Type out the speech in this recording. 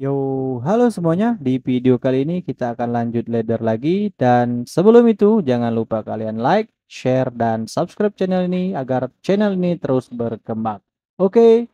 Yo, halo semuanya. Di video kali ini kita akan lanjut ladder lagi, dan sebelum itu jangan lupa kalian like, share, dan subscribe channel ini agar channel ini terus berkembang. Oke.